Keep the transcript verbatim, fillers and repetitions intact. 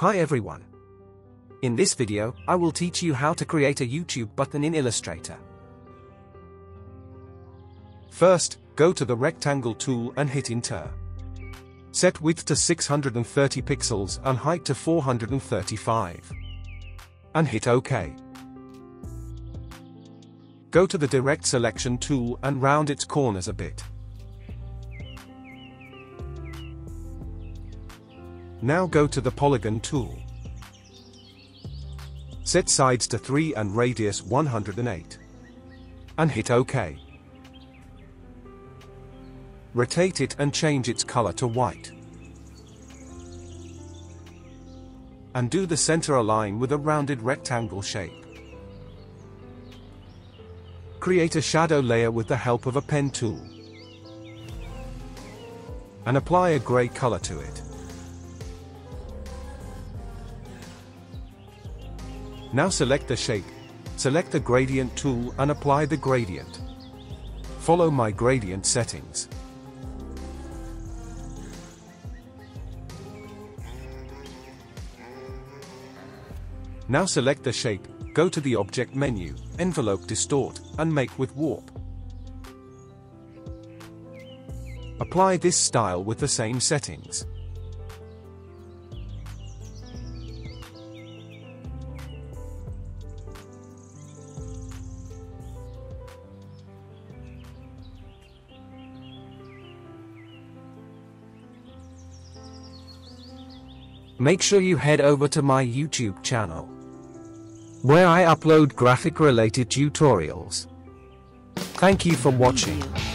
Hi everyone. In this video, I will teach you how to create a YouTube button in Illustrator. First, go to the rectangle tool and hit Enter. Set width to six hundred thirty pixels and height to four hundred thirty-five. And hit OK. Go to the Direct Selection tool and round its corners a bit. Now go to the Polygon tool. Set sides to three and radius one hundred eight. And hit OK. Rotate it and change its color to white. And do the center align with a rounded rectangle shape. Create a shadow layer with the help of a pen tool. And apply a gray color to it. Now select the shape, select the gradient tool and apply the gradient. Follow my gradient settings. Now select the shape, go to the Object menu, Envelope Distort, and Make with Warp. Apply this style with the same settings. Make sure you head over to my YouTube channel, where I upload graphic related tutorials. Thank you for watching.